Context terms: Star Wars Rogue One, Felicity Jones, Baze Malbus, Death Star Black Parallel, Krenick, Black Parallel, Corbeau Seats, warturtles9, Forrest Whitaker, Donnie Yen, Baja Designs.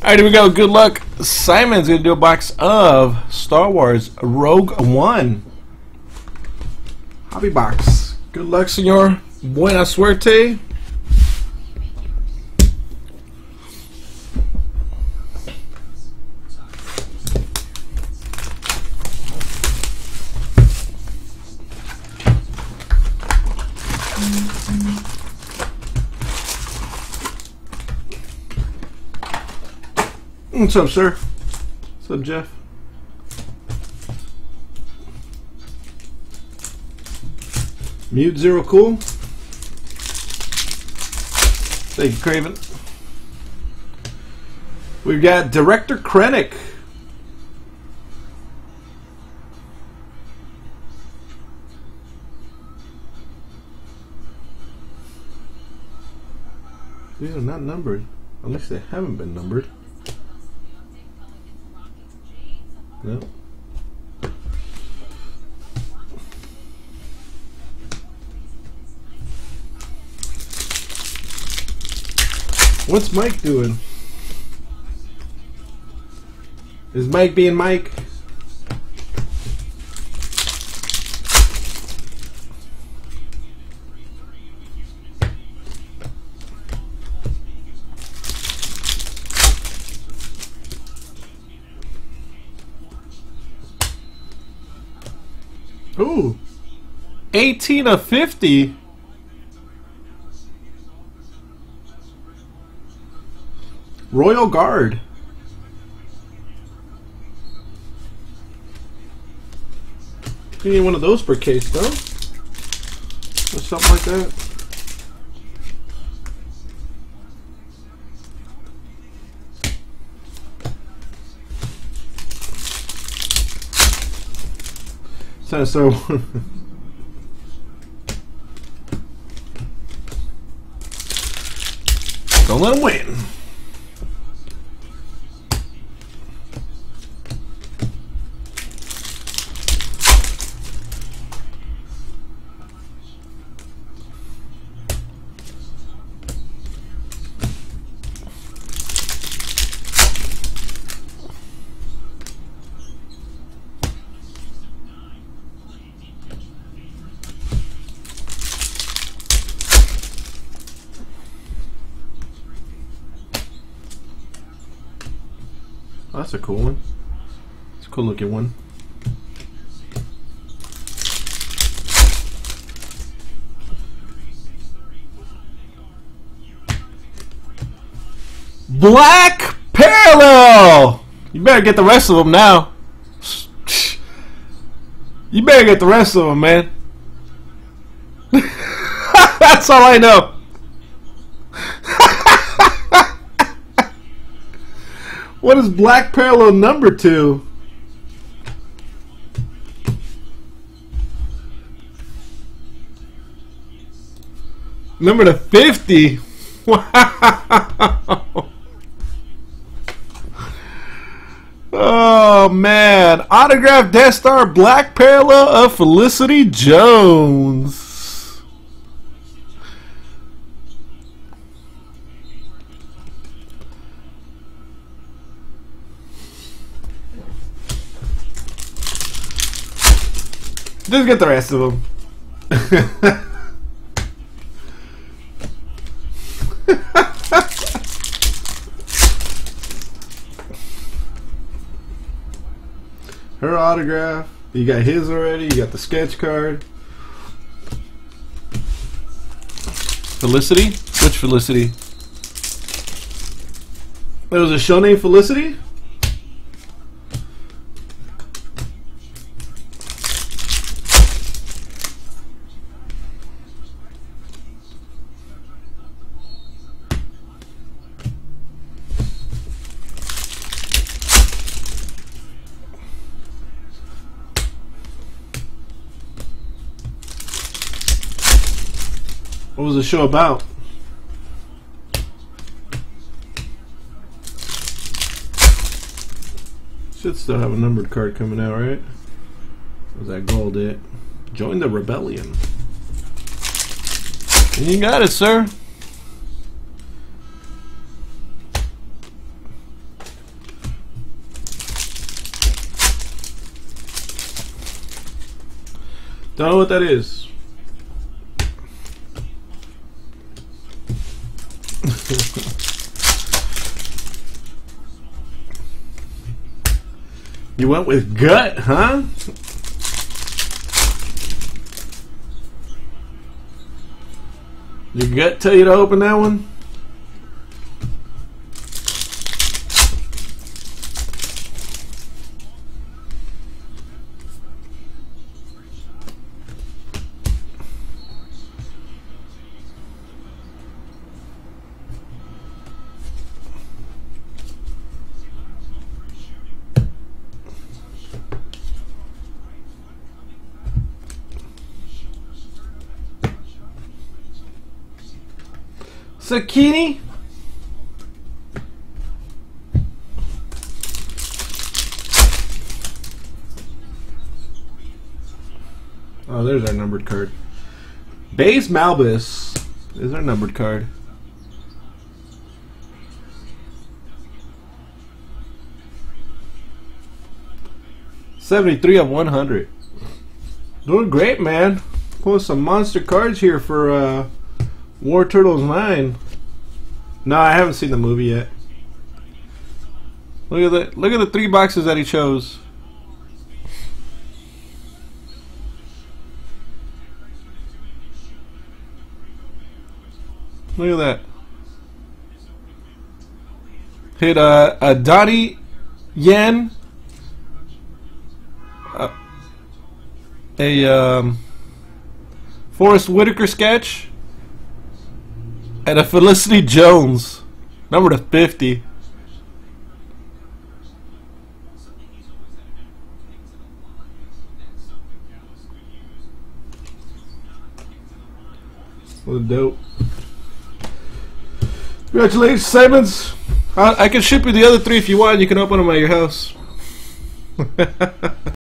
Alright, here we go. Good luck. Simon's going to do a box of Star Wars Rogue One. Hobby box. Good luck, senor. Buena suerte. What's up, sir? What's up, Jeff? Mute Zero Cool. Thank you, Craven. We've got Director Krenick. These are not numbered, unless they haven't been numbered. No. What's Mike doing? Is Mike being Mike? Ooh, 18 of 50. Royal Guard. You need one of those per case, though, or something like that. So don't let him win. That's a cool one. It's a cool looking one. Black Parallel! You better get the rest of them now. You better get the rest of them, man. That's all I know. What is Black Parallel number 2? Number to 50. Wow. Oh man. Autographed Death Star Black Parallel of Felicity Jones. Just get the rest of them. Her autograph. You got his already. You got the sketch card. Felicity? Which Felicity? There was a show named Felicity? What was the show about? Should still have a numbered card coming out, right? Was that gold it? Join the Rebellion. You got it, sir. Don't know what that is. You went with gut, huh? Your gut tell you to open that one? Zucchini? Oh, there's our numbered card. Baze Malbus is our numbered card. /100. Doing great, man. Pulling some monster cards here for War Turtles 9. No, I haven't seen the movie yet. Look at the three boxes that he chose. Look at that. Hit a Donnie Yen, a Forrest Whitaker sketch, and a Felicity Jones, number to 50. What dope. Congratulations, Simons. I can ship you the other three if you want. You can open them at your house.